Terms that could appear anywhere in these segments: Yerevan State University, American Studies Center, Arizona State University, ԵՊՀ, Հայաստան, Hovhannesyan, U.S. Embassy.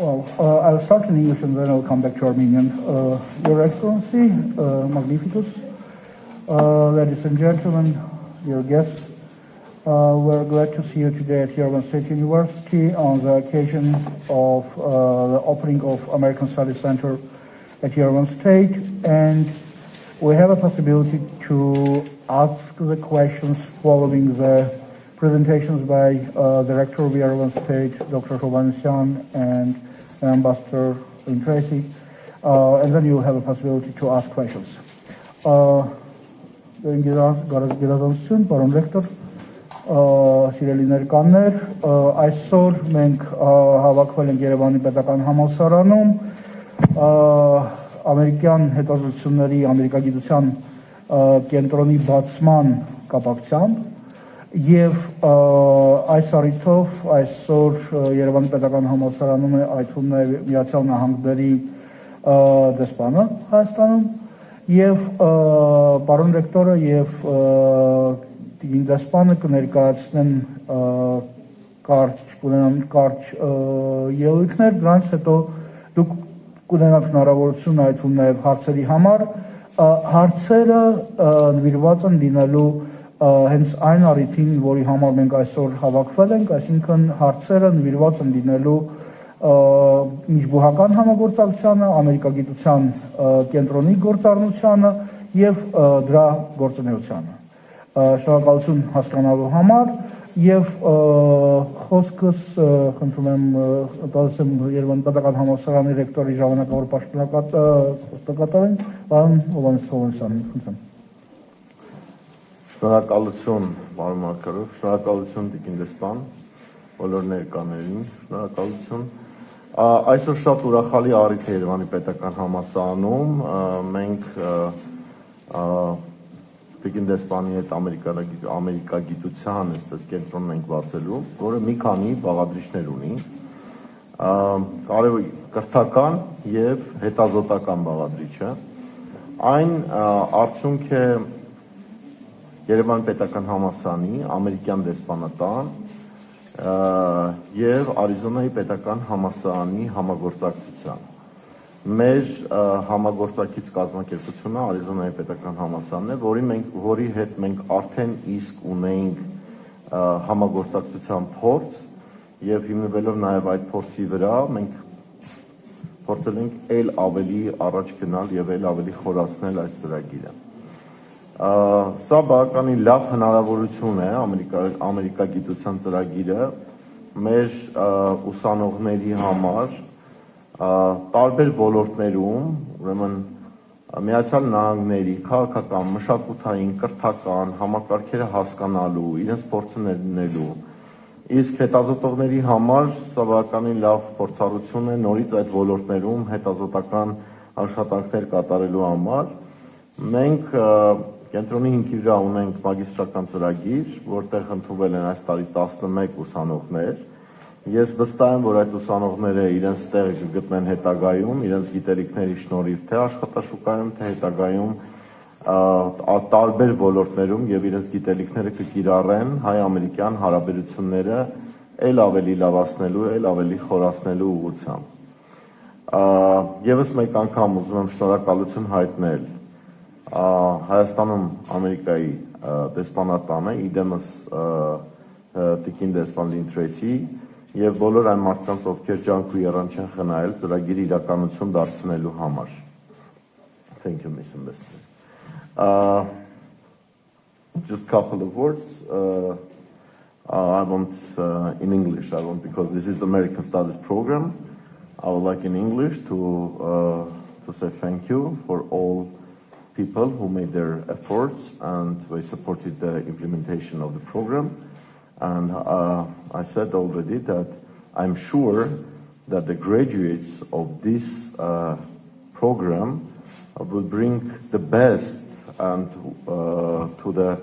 Well, I'll start in English and then I'll come back to Armenian. Your Excellency, Magnificus, ladies and gentlemen, dear guests, we're glad to see you today at Yerevan State University on the occasion of the opening of American Studies Center at Yerevan State, and we have a possibility to ask the questions following the presentations by Director of Yerevan State, Dr. Hovhannesyan, and Ambassador in Tracy, and then you have a possibility to ask questions. Գարազանցություն, պարոն ռեկտոր, սիրելի ներկաններ, այսօր մենք հավաքվել ենք Երևանի Պետական Համալսարանում ամերիկյան հետազոտությունների ամերիկագիտության կենտրոնի բացման կապակցությամբ, եւ այս առիթով այսօր Երևանի Պետական Համալսարանում է այցում նաեւ Միացյալ Նահանգների դեսպանը Հայաստանում, եւ պարոն ռեկտորը եւ դեսպանը կներկայացնեն կարճ ելույթներ, դրանից հետո դուք կունենաք հնարավորություն այցում նաեւ հարցերի համար. Հարցերը նվիրված են լինելու հենց այն առիթին, որի համար մենք այսօր հավաքվել ենք, այսինքն հարցերը նվիրված են լինելու միջբուհական համագործակցությանը, ամերիկագիտության կենտրոնի գործառնությանը եւ դրա գործունեությանը։ Շնորհակալություն հասկանալու համար եւ խոսքս խնդրում եմ տալիս եմ Երևանի Պետական Համալսարանի ռեկտորի ժամանակավոր պաշտոնակատարին, պարոն Ովանեսյանին, խնդրեմ։ Շնորհակալություն, պարոն Մարգարով, շնորհակալություն տիկին դեսպան, բոլոր ներկաներին, շնորհակալություն։ Այսօր շատ ուրախալի առիթ է Երևանի Պետական Համալսարանում, մենք տիկին դեսպանի հետ ամերիկագիտության այսպես կենտրոնն ենք բացելու, որը մի քանի բաղադրիչներ ունի, կարևոր կրթական եւ հետազոտական բաղադրիչը, այն արդյունք է Երևան Պետական Համալսարանի, Ամերիկյան դեսպանատան և Արիզոնայի Պետական Համալսարանի համագործակցության։ Մեր համագործակից կազմակերպությունը Արիզոնայի Պետական Համալսարանն է, որի հետ մենք արդեն իսկ ունեինք համագործակցության փորձ և հիմնվելով նաև այդ փորձի վրա մենք փորձել ենք այլ ավելի առաջ գնալ և այլ ավելի խորացնել այս ծրագիրը։ Սա բավականին լավ հնարավորություն է ամերիկագիտության ծրագիրը մեր ուսանողների համար տարբեր ոլորտներում, ուրեմն Միացյալ Նահանգների քաղաքական, մշակութային, կրթական համակարգերը հասկանալու, իրենց փորձը ներդնելու, իսկ հետազոտողների համար սա բավականին լավ փորձառություն է նորից այդ ոլորտներում հետազոտական աշխատանքներ կատարելու համար։ Մենք կենտրոնի հիմքի վրա ունենք մագիստրական ծրագիր, որտեղ ընդունվել են այս տարի 11 ուսանողներ։ Ես վստահ եմ, որ այդ ուսանողները իրենց տեղը կգտնեն հետագայում, իրենց գիտելիքների շնորհիվ, թե աշխատաշուկայում, թե հետագայում տարբեր ոլորտներում եւ իրենց գիտելիքները կկիրառեն հայ-ամերիկյան հարաբերությունները ել ավելի լավացնելու, ել ավելի խորացնելու ուղղությամբ։ Եվս մեկ անգամ ուզում եմ շնորհակալություն հայտնել Հայաստանում Ամերիկայի դեսպանատանը, իդեմս տիկին դեսպան Լին Թրեյսի և բոլոր այն մարդկանց, ովքեր ջանք ու եռան չեն խնայել ծրագիրը իրականություն դարձնելու համար։ Thank you, Mr. Ambassador. Just a couple of words. I want in English. I want because this is American Studies program. I would like in English to say thank you for all people who made their efforts and they supported the implementation of the program. And I said already that I'm sure that the graduates of this program will bring the best and to the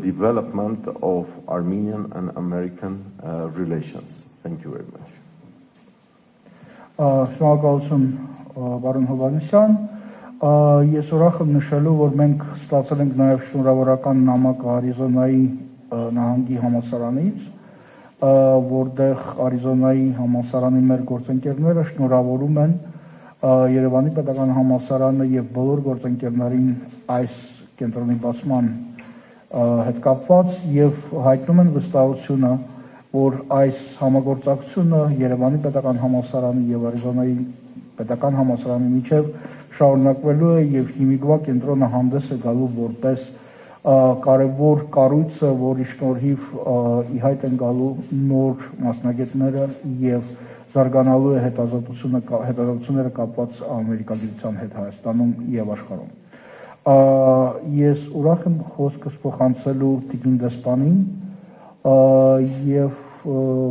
development of Armenian and American relations. Thank you very much. Ես ուրախ եմ նշելու, որ մենք ստացել ենք նաև շնորհավորական նամակ Արիզոնայի նահանգի համալսարանից, որտեղ Արիզոնայի համալսարանի մեր գործընկերները շնորհավորում են Երևանի Պետական Համալսարանը եւ բոլոր գործընկերներին այս կենտրոնի բացման հետ կապված եւ հայտնում են վստահությունը, որ այս համագործակցությունը Երևանի Պետական Համալսարանի եւ Արիզոնայի Պետական Համալսարանի միջեւ շարունակվելու է եւ Հիմիկվա կենտրոնը հանդես է գալու որպես կարևոր կառույցը, որի շնորհիվ ի հայտ են գալու նոր մասնագետները եւ զարգանալու է հետազոտությունները կապված ամերիկագիտության հետ Հայաստանում եւ աշխարհում։ Ես ուրախ եմ խոսքս փոխանցելու տիկին դեսպանին եւ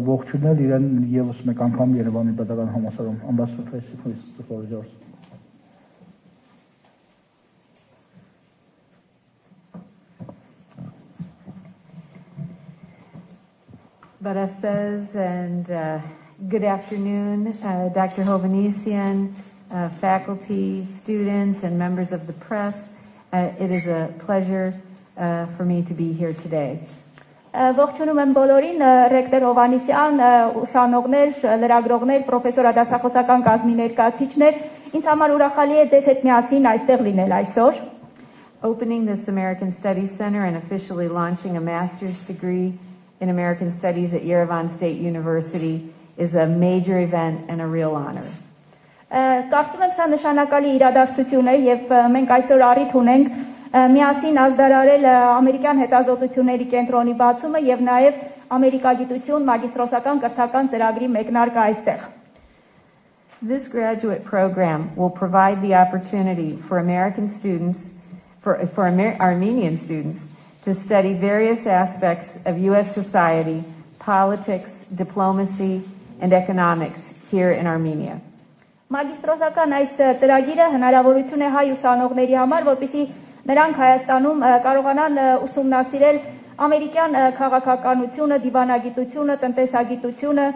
ողջունել իրեն եւս մեկ անգամ Երևանի Պետական Համալսարանում ամբասադոր։ Barasas, and good afternoon, Dr. Hovhannesyan, faculty, students, and members of the press. It is a pleasure for me to be here today. Ողջունում եմ բոլորին, ռեկտոր Հովհաննիսյան, ուսանողներ, լրագրողներ, պրոֆեսորադասախոսական կազմի ներկայացիչներ, ինձ համար ուրախալի է ձեզ հետ միասին այստեղ լինել այսօր. Opening this American Studies Center and officially launching a master's degree in American Studies at Yerevan State University is a major event and a real honor. Կարծում եմ սա նշանակալի իրադարձություն է եւ մենք այսօր առիթ ունենք միասին ազդարարել ամերիկյան հետազոտությունների կենտրոնի բացումը եւ նաեւ ամերիկագիտություն մագիստրոսական կրթական ծրագրի մեկնարկը այստեղ. This graduate program will provide the opportunity for American students for Armenian students to study various aspects of U.S. society, politics, diplomacy, and economics here in Armenia. Մագիստրոսական այս ծրագիրը հնարավորություն է հայ ուսանողների համար, որպեսզի նրանք Հայաստանում կարողանան ուսումնասիրել ամերիկյան քաղաքականությունը, դիվանագիտությունը, տնտեսագիտությունը.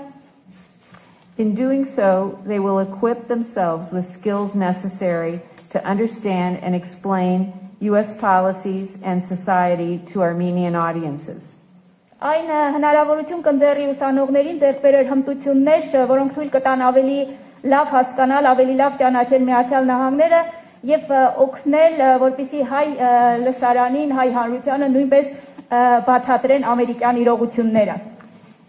In doing so, they will equip themselves with skills necessary to understand and explain U.S. policies and society to Armenian audiences. Այն հնարավորություն կընձեռի ուսանողներին ձեռքբերել հմտություններ, որոնք թույլ կտան ավելի լավ հասկանալ, ավելի լավ ճանաչել Միացյալ Նահանգները եւ օգնել, որպեսզի հայ լսարանին, հայ հանրությանը նույնպես բացատրեն ամերիկյան իրողությունները.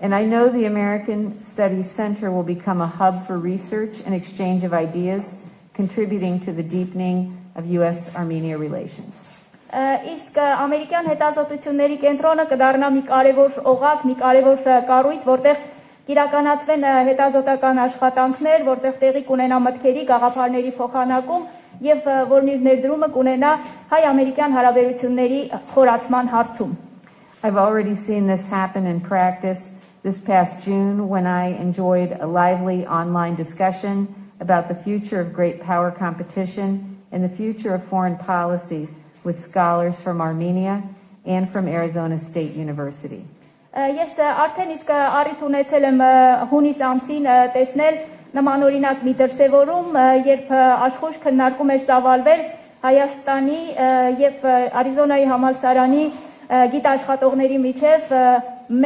And I know the American Studies Center will become a hub for research and exchange of ideas, contributing to the deepening of U.S.-Armenia relations. Իսկ ամերիկյան հետազոտությունների կենտրոնը կդառնա մի կարևոր օղակ, մի կարևոր կառույց, որտեղ իրականացվեն հետազոտական աշխատանքներ, որտեղ տեղի կունենա մտքերի, գաղափարների փոխանակում եւ որն իր ներդրումը կունենա հայ-ամերիկյան հարաբերությունների խորացման հարցում. I've already seen this happen in practice this past June when I enjoyed a lively online discussion about the future of great power competition and the future of foreign policy with scholars from Armenia and from Arizona State University. Ես արդեն իսկ առիթ ունեցել եմ հունիս ամսին տեսնել նմանօրինակ մի դրսևորում, երբ աշխույժ քննարկում էր ծավալվել Հայաստանի եւ Արիզոնայի համալսարանի գիտաշխատողների միջև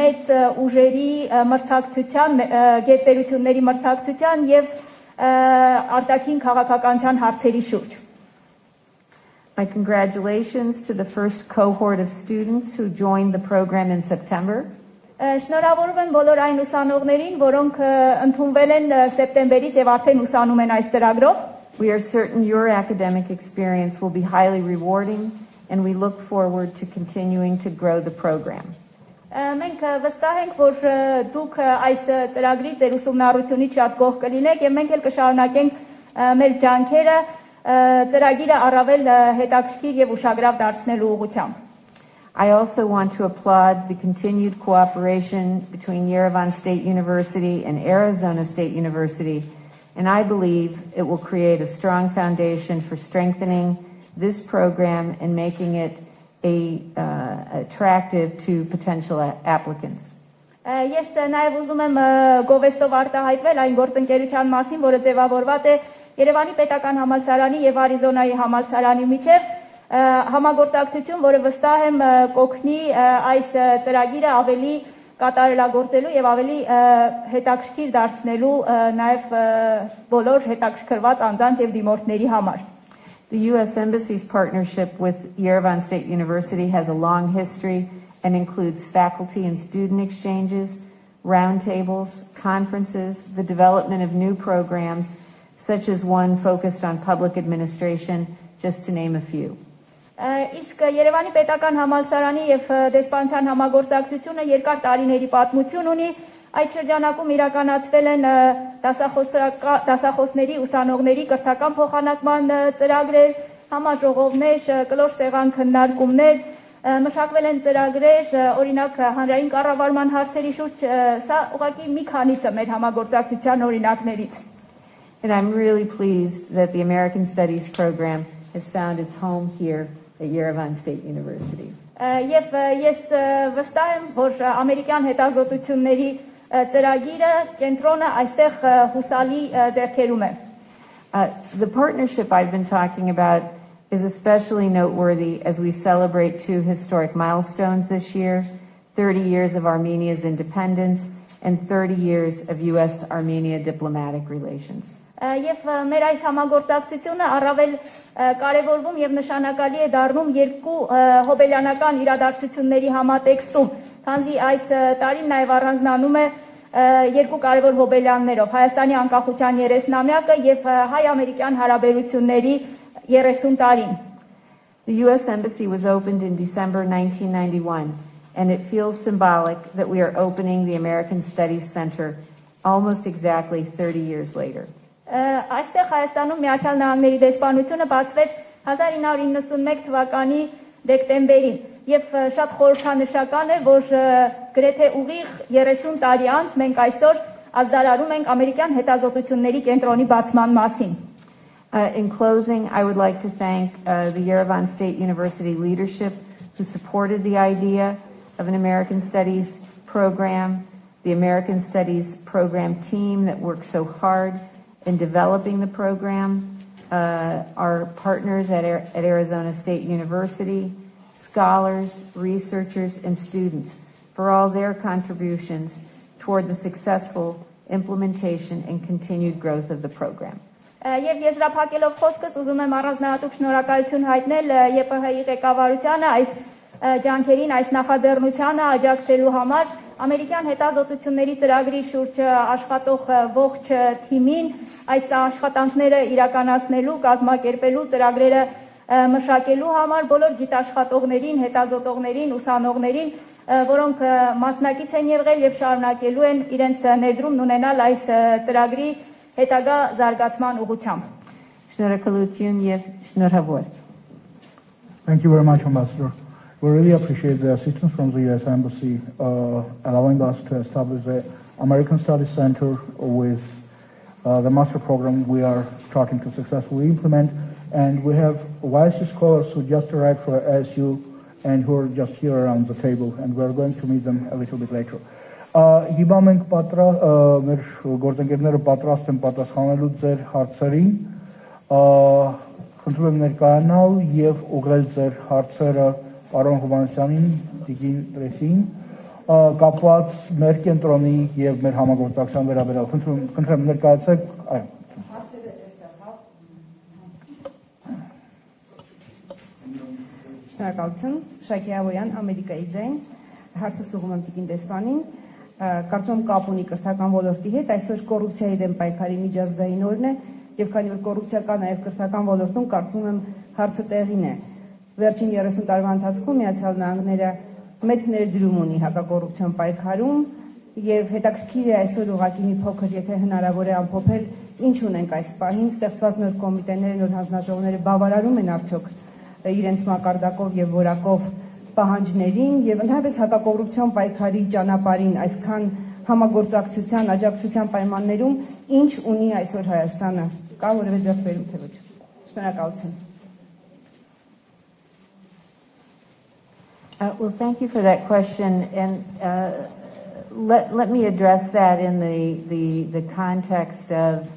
մեծ ուժերի մրցակցության, գերտերությունների մրցակցության եւ արտաքին քաղաքականության հարցերի շուրջ. My congratulations to the first cohort of students who joined the program in September. Շնորհավորում եմ բոլոր այն ուսանողներին, որոնք ընդունվել են սեպտեմբերից եւ արդեն ուսանում են այս ծրագրով. We are certain your academic experience will be highly rewarding and we look forward to continuing to grow the program. Մենք վստահ ենք, որ դուք այս ծրագրի ձեր ուսումնառությունից շատ գոհ կլինեք եւ մենք էլ կշարունակենք մեր ջանքերը ծրագիրը առավել հետաքրքիր եւ ուշագրավ դարձնելու ուղղությամբ. I also want to applaud the continued cooperation between Yerevan State University and Arizona State University, and I believe it will create a strong foundation for strengthening this program and making it attractive to potential applicants. Ես նաեւ ուզում եմ գովեստով արտահայտվել այն գործընկերության մասին, որը ձևավորված է Երևանի Պետական Համալսարանի եւ Արիզոնայի համալսարանի միջեւ, համագործակցություն, որը վստահ եմ կօգնի այս ծրագիրը ավելի կատարելագործելու եւ ավելի հետաքրքիր դարձնելու նաեւ բոլոր հետաքրքրված անձանց եւ դիմորդների համար. The U.S. Embassy's partnership with Yerevan State University has a long history and includes faculty and student exchanges, roundtables, conferences, the development of new programs, such as one focused on public administration, just to name a few. Իսկ Երևանի պետական համալսարանի եւ դեսպանության համագործակցությունը երկար տարիների պատմություն ունի. Այդ շրջանակում իրականացվել են դասախոսների, ուսանողների կրթական փոխանակման ծրագրեր, համաժողովներ, կլոր սեղան քննարկումներ, մշակվել են ծրագրեր, օրինակ հանրային կառավարման հարցերի շուրջ, սա ուղղակի մի քանիսը մեր համագործակցության օրինակներից. And I'm really pleased that the American Studies program has found its home here at Yerevan State University. Եվ ես վստահ եմ, որ ամերիկյան հետազոտությունների ծրագիրը կենտրոնը այստեղ հուսալի ձեռքերում է. The partnership I've been talking about is especially noteworthy as we celebrate two historic milestones this year, 30 years of Armenia's independence and 30 years of U.S.-Armenia diplomatic relations. Եվ մեր այս համագործակցությունը առավել կարևորվում եւ նշանակալի է դառնում երկու հոբելյանական իրադարձությունների համատեքստում, քանզի այս տարին նաեւ առանձնանում է երկու կարևոր հոբելյաններով՝ Հայաստանի անկախության 30-ամյակը եւ հայ-ամերիկյան հարաբերությունների 30 տարին. The U.S. Embassy was opened in December 1991, and it feels symbolic that we are opening the American Studies Center almost exactly 30 years later. Այստեղ Հայաստանում Միացյալ Նահանգների դեսպանությունը բացվեց 1991 թվականի դեկտեմբերին եւ շատ խորհրդանշական է, որ գրեթե ուղիղ 30 տարի անց մենք այսօր ազդարարում ենք ամերիկյան հետազոտությունների կենտրոնի բացման մասին. In closing, I would like to thank the Yerevan State University leadership who supported the idea of an American Studies program, the American Studies program team that worked so hard in developing the program, our partners at Arizona State University, scholars, researchers, and students for all their contributions toward the successful implementation and continued growth of the program. Եվ եզրափակելով խոսքս ուզում եմ առանձնահատուկ շնորհակալություն հայտնել ԵՊՀ-ի ղեկավարությանը այս ջանքերին, այս նախաձեռնությանը աջակցելու համար, ամերիկյան հետազոտությունների ծրագրի շուրջ աշխատող ողջ թիմին, այս աշխատանքները իրականացնելու, կազմակերպելու, ծրագրերը մշակելու համար բոլոր գիտաշխատողներին, հետազոտողներին, ուսանողներին, որոնք մասնակից են եղել եւ շարունակելու են իրենց ներդրումն ունենալ այս ծրագրի հետագա զարգացման ուղղությամբ. Շնորհակալություն եւ շնորհավոր. Thank you very much, Ambassador. We really appreciate the assistance from the U.S. Embassy allowing us to establish the American Studies Center with the master program we are starting to successfully implement. And we have wise scholars who just arrived from ASU and who are just here around the table, and we are going to meet them a little bit later. Հիմա մենք մեր գործընկերները պատրաստ են պատասխանելու ձեր հարցերին, խնդրում եմ ներկայանալ և ուղղել ձեր հարցերը Պարոն Հովհաննեսյանին, Տիկին Տրեսին, կապված մեր կենտրոնի և մեր համագործակցության վերաբերյալ. Խնդրեմ ներկայացեք, այո. Շնորհակալություն, Շակե Ավոյան, Ամերիկայի ձայն, հարցս ուղղում եմ Տիկին դեսպանին, կարծում կապ ունի կրթական ոլորտի հետ, այսօր կոռուպցիայի դեմ պայքարի միջազգային օրն է եւ քանի որ կոռուպցիա կա նաեւ կրթական ոլորտում, կարծում եմ հարցը տեղին է. Վերջին 30 տարվա ընթացքում Միացյալ Նահանգները մեծ ներդրում ունի հակակոռուպցիոն պայքարում եւ հետաքրքիր է այսօր ուղղակի մի փոքր, եթե հնարավոր է ամփոփել, ինչ ունենք այս պահին, ստեղծված նոր կոմիտեները, նոր հանձնաժողովները բավարարում են արդյոք իրենց մակարդակով եւ որակով պահանջներին եւ ընդհանրապես հակակոռուպցիոն պայքարի ճանապարհին այսքան համագործակցության, աջակցության պայմաններում ինչ ունի այսօր Հայաստանը, կա որևէ ձեռքբերում թե ոչ։ Շնորհակալություն։ Well, thank you for that question, and let me address that in the context of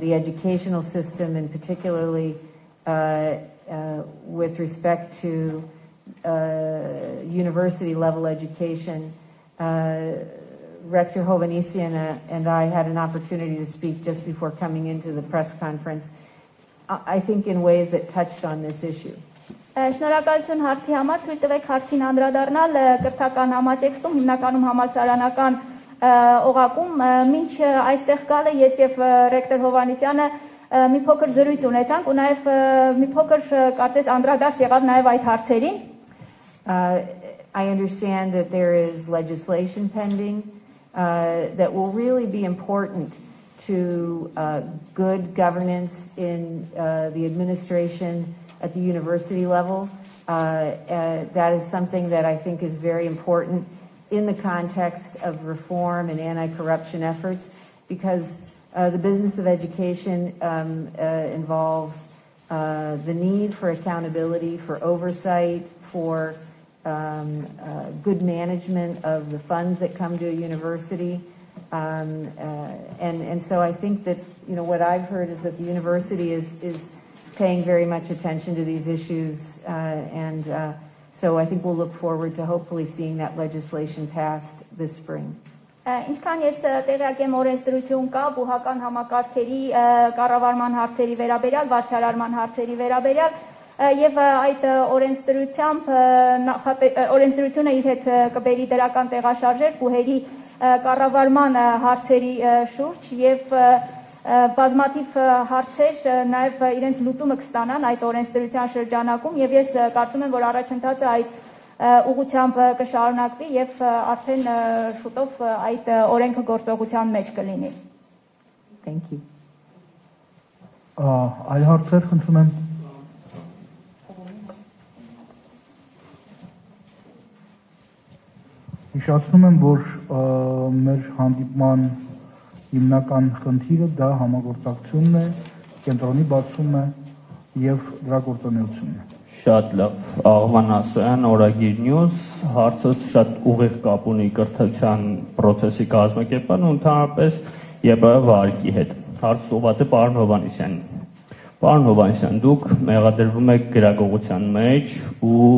the educational system, and particularly with respect to university level education Rector Hovhannesyan and I had an opportunity to speak just before coming into the press conference, I think in ways that touched on this issue. Շնորհակալություն հարցի համար, թույլ տվեք հարցին անդրադառնալ կրթական համատեքստում, հիմնականում համալսարանական օղակում, մինչ այստեղ գալը ես եւ ռեկտոր Հովհաննիսյանը մի փոքր զրույց ունեցանք ու նաեւ մի փոքր կարծես անդրադարձ եղավ նաեւ այդ հարցերին. I understand that there is legislation pending that will really be important to good governance in the administration at the university level. That is something that I think is very important in the context of reform and anti-corruption efforts, because the business of education involves the need for accountability, for oversight, for good management of the funds that come to a university. And so I think that, you know, what I've heard is that the university is paying very much attention to these issues. So I think we'll look forward to hopefully seeing that legislation passed this spring. Ինչքան ես տեղյակ եմ օրենսդրություն կա բուհական համակարգերի կառավարման հարցերի վերաբերյալ, վարչարարման հարցերի վերաբերյալ, եւ այդ օրենսդրությամբ օրենսդրությունը իր հետ կբերի դրական տեղաշարժեր բուհերի կառավարման հարցերի շուրջ եւ բազմաթիվ հարցեր նաեւ իրենց լուծումը կստանան այդ օրենսդրության շրջանակում եւ ես կարծում եմ որ առաջընթացը այդ ուղղությամբ կշարունակվի եւ արդեն շուտով այդ օրենքը գործողության մեջ կլինի. Thank you. Այ հարցեր խնդրում եմ. Հիշեցնում եմ որ մեր հանդիպման հիմնական խնդիրը դա համագործակցությունն է, կենտրոնի բացումը եւ դրա գործունեությունը. Շատ լավ, Աղվանասյան, Օրագիր News, հարցը շատ ուղիղ կապ ունի կրթության process-ի կազմակերպման ու ընդհանրապես ԵԲ վարկի հետ. Հարցը ուղղված է պարոն Հովհաննիսյանին. Պարոն Հովհաննիսյան, դուք մեղադրվում եք գրագողության մեջ ու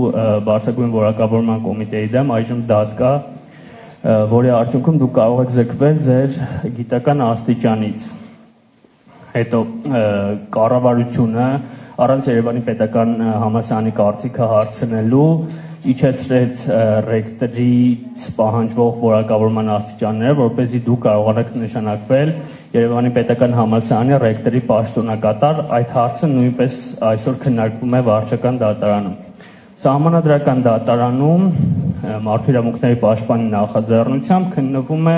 Բարձրագույն որակավորման կոմիտեի դեմ այժմ դաս կա, որի արդյունքում դուք կարող եք զրկվել ձեր գիտական աստիճանից։ Հետո կառավարությունը առանց Երևանի պետական համալսարանի կարծիքը հարցնելու իջեցրեց ռեկտորից պահանջվող որակավորման աստիճանները, որպեսզի դուք կարողանաք նշանակվել Երևանի պետական համալսարանի ռեկտորի պաշտոնակատար, այդ հարցը նույնպես այսօր քննարկվում է վարչական դատարանում։ Սահմանադրական դատարանում մարդու իրավունքների պաշտպանի նախաձեռնությամբ քննվում է,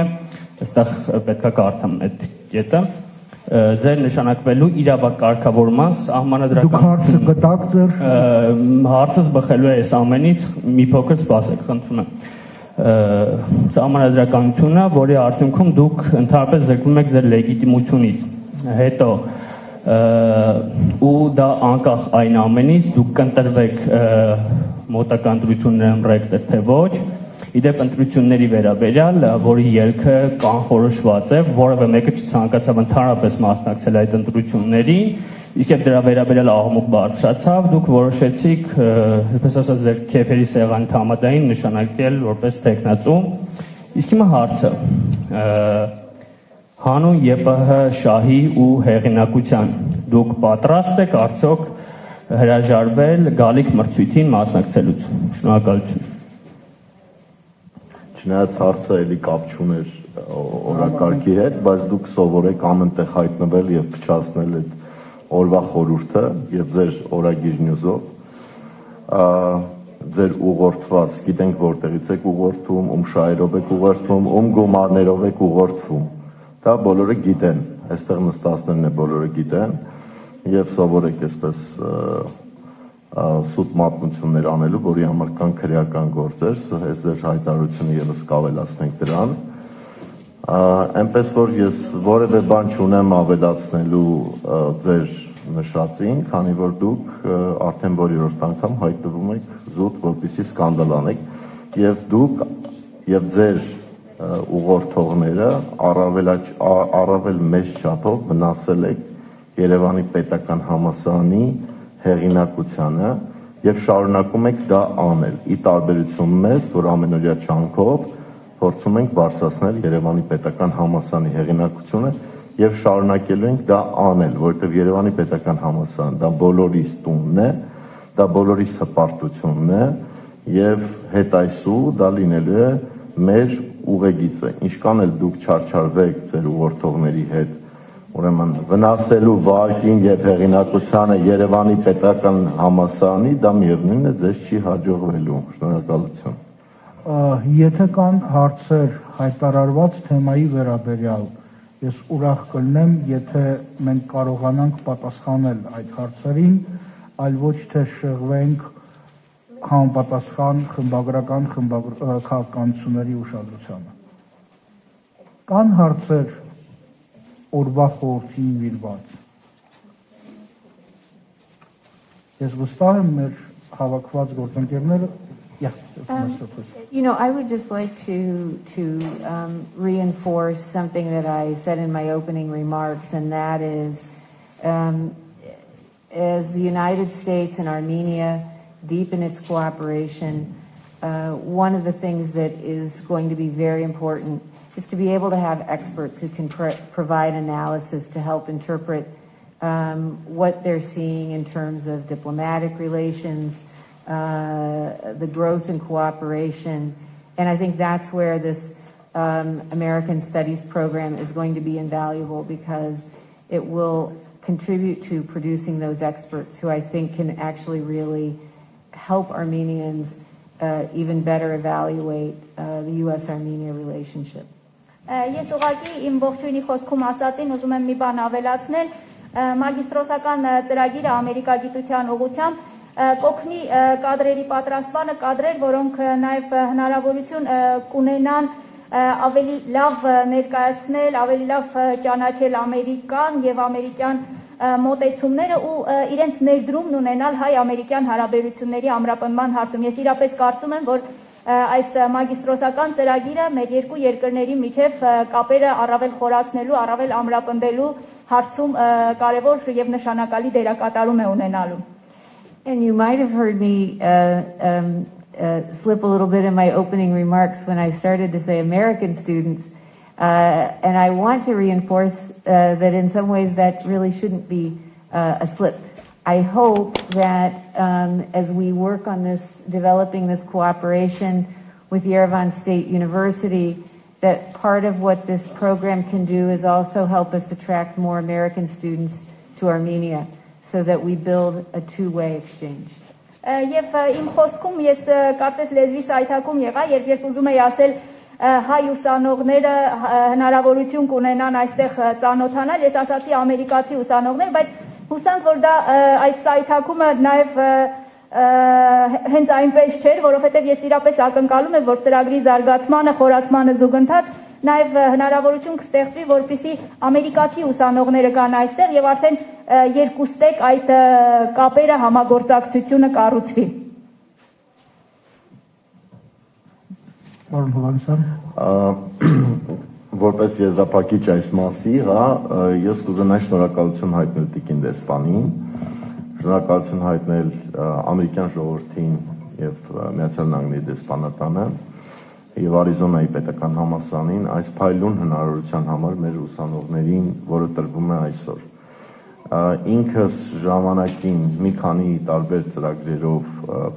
այստեղ պետք է կարդամ այդ կետը, ձեր նշանակվելու իրավակարգավորման սահմանադրական հարցը գտակ ձեր հարցս բխելու է այս ամենից մի փոքր սպասեք, խնդրում եմ։ Սահմանադրականությունը, որի արդյունքում դուք ընդհանրապես զրկվում եք ձեր լեգիտիմությունից։ Հետո ու դա անկախ այն ամենից դուք կընտրվեք մոտակա ընտրություններում ռեկտոր թե ոչ, իդեպ ընտրությունների վերաբերյալ, որի ելքը կանխորոշված է, որևէ մեկը չցանկացավ ընդհանրապես մասնակցել այդ ընտրություններին, իսկ եթե դրա վերաբերյալ աղմուկ բարձրացավ, դուք որոշեցիք, այսպես ասած, ձեր քեֆերի սեղանի համաձայն նշանակել որպես տեխնացու։ Իսկ հիմա հարցը հանուն ԵՊՀ շահի ու հեղինակության դուք պատրաստ եք արդյոք հրաժարվել գալիք մրցույթին մասնակցելուց։ Շնորհակալություն։ Չնայած հարցը էլի կապ չուներ օրակարգի հետ, բայց դուք սովոր եք ամենտեղ հայտնվել եւ փչացնել այդ օրվա խորհուրդը եւ ձեր Օրագիր News-ով ձեր ուղղորդված, գիտենք որտեղից եք ուղղորդում, շահերով եք ուղղորդում, գումարներով եք ուղղորդում։ Դա բոլորը գիտեն, այստեղ նստածներն է բոլորը գիտեն եւ սովոր եք այսպես սուտ մատնություններ անելու, որի համար կան քրեական գործեր, այս ձեր հայտարարությունը եւս կավելացնենք դրան։ Այնպես որ ես որևէ բան չունեմ ավելացնելու ձեր նշածին, քանի որ դուք արդեն երրորդ անգամ հայտնվում եք զուտ որպեսի սկանդալ անեք եւ դուք եւ ձեր ուղղորդողները առավել մեծ չափով վնասել եք Երևանի պետական համալսարանի հեղինակությանը եւ շարունակում եք դա անել։ Ի տարբերություն մեզ, որ ամենօրյա ճանկով Փորձում ենք բարձրացնել Երևանի պետական համալսարանի հեղինակությունը եւ շարունակելու ենք դա անել, որտեղ Երևանի պետական համալսարանը դա բոլորիս տունն է, դա բոլորիս հպարտությունն է եւ հետ այսու դա լինելու է մեր ուղեգիծը։ Ինչքան էլ դուք չարչարվեք ձեր ուղղորդողների հետ, ուրեմն վնասելու վարկին եւ հեղինակությանը Երևանի պետական համալսարանի, դա միևնույնն է ձեզ չի հաջողվելու։ Շնորհակալություն։ Եթե կան հարցեր հայտարարված թեմայի վերաբերյալ, ես ուրախ կլնեմ, եթե մենք կարողանանք պատասխանել այդ հարցերին, այլ ոչ թե շեղվենք համապատասխան խմբագրական քաղաքականությունների ուշադրությանը։ Կան հարցեր օրվա խորհրդին նվիրված։ Ես վստահ եմ մեր հավաքված գործընկերները Yeah. You know, I would just like to reinforce something that I said in my opening remarks, and that is, as the United States and Armenia deepen its cooperation, one of the things that is going to be very important is to be able to have experts who can provide analysis to help interpret what they're seeing in terms of diplomatic relations, the growth and cooperation, and I think that's where this American Studies program is going to be invaluable, because it will contribute to producing those experts who I think can actually really help Armenians even better evaluate the U.S.-Armenia relationship. Yes, Ogaki, im bogtyuni khoskum asatsin uzum em mi ban avelatsnel magistrosakan tseragira Amerika gitutsyan ogutyamb կօգնի կադրերի պատրաստմանը, կադրեր, որոնք նաև հնարավորություն կունենան ավելի լավ ներկայացնել, ավելի լավ ճանաչել Ամերիկան եւ ամերիկյան մոտեցումները ու իրենց ներդրումն ունենալ հայ-ամերիկյան հարաբերությունների ամրապնման հարցում։ Ես իրապես կարծում եմ, որ այս մագիստրոսական ծրագիրը մեր երկու երկրների միջև կապերը առավել խորացնելու, առավել ամրապնդելու հարցում կարևոր եւ նշանակալի դերակատարում է ունենալու։ And you might have heard me slip a little bit in my opening remarks when I started to say American students. And I want to reinforce that in some ways that really shouldn't be a slip. I hope that as we work on this, developing this cooperation with Yerevan State University, that part of what this program can do is also help us attract more American students to Armenia, so that we build a two-way exchange. Եվ իմ խոսքում ես կարծես լեզվիս այթակում եղա, երբ ուզում էի ասել հայ ուսանողները հնարավորություն կունենան այստեղ ծանոթանալ, ես ասացի ամերիկացի ուսանողներ, բայց հուսանք, որ դա այդ այթակումը նաև հենց այնպես չէր, որովհետև ես իրապես ակնկալում եմ, որ ծրագրի զարգացմանը, խորացմանը զուգընթաց նաև հնարավորություն կստեղծվի, որպեսզի ամերիկացի ուսանողները կան այստեղ եւ արդեն երկուստեք այդ կապերը, համագործակցությունը կառուցվի։ Պարոն Հովհաննիսյան, որպես եզրափակիչ այս մասի, ես կուզենայի շնորհակալություն հայտնել տիկին դեսպանին, շնորհակալություն հայտնել ամերիկյան ժողովրդին եւ Միացյալ Նահանգների դեսպանատանը եւ Արիզոնայի պետական համալսարանին այս փայլուն հնարավորության համար մեր ուսանողներին, որը տրվում է այսօր։ Ինքս ժամանակին մի քանի տարբեր ծրագրերով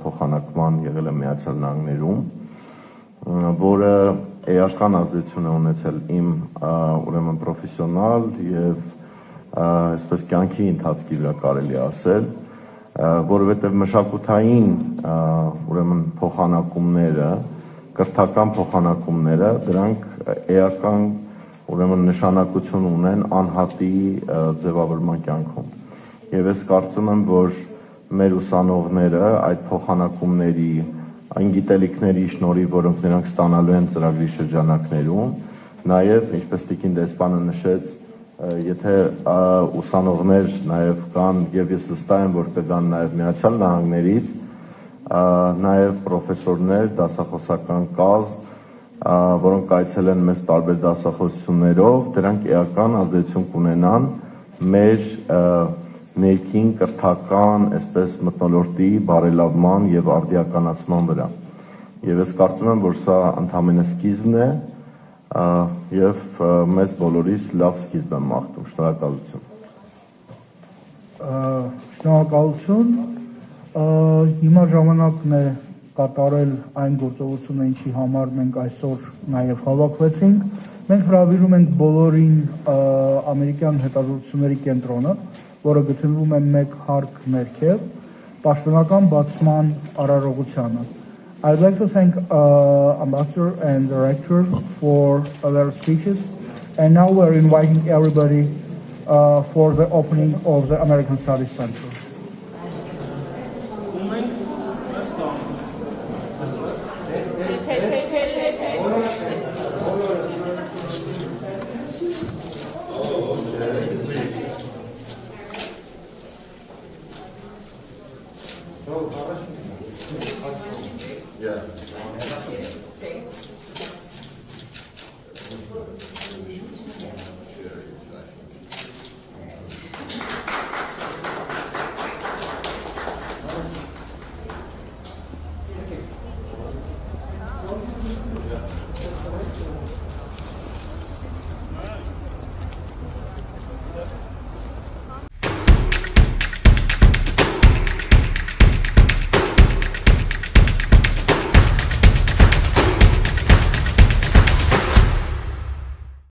փոխանակման եղել եմ Միացյալ Նահանգներում, որը էական ազդեցություն է ունեցել իմ ուրեմն պրոֆեսիոնալ եւ այսպես կյանքի ընթացքի վրա կարելի է ասել, որովհետեւ մշակութային ուրեմն փոխանակումները, կրթական փոխանակումները, դրանք էական ուրեմն նշանակություն ունեն անհատի ձևավորման կյանքում։ Եվ ես կարծում եմ, որ մեր ուսանողները այդ փոխանակումների, այն գիտելիքների շնորհիվ, որոնք նրանք ստանալու են ծրագրի շրջանակներում, նաև ինչպես տիկին դեսպանը նշեց, եթե ուսանողներ նաև կան, եւ ես վստահ եմ, որ կգան նաև Միացյալ Նահանգներից, նաև պրոֆեսորներ, դասախոսական կազմ, որոնք կայցելեն մեզ տարբեր դասախոսություններով, դրանք էական ազդեցություն կունենան մեր ներքին կրթական, այսպես մթնոլորտի բարելավման եւ արդիականացման վրա։ Եվ ես կարծում եմ, որ սա ընդհանրապես սկիզբն է եւ մեզ բոլորիս լավ սկիզբ եմ մաղթում։ Շնորհակալություն։ Շնորհակալություն։ Հիմա ժամանակն է կատարել այն գործողությունը, ինչի համար մենք այսօր նաեւ հավաքվեցինք։ Մենք հրավիրում ենք բոլորին ամերիկյան հետազոտությունների կենտրոնը, որը գտնվում է մեկ հարկ ներքև, պաշտոնական բացման արարողությանը. I'd like to thank Ambassador and Director for their speeches, and now we're inviting everybody for the opening of the American Studies Center.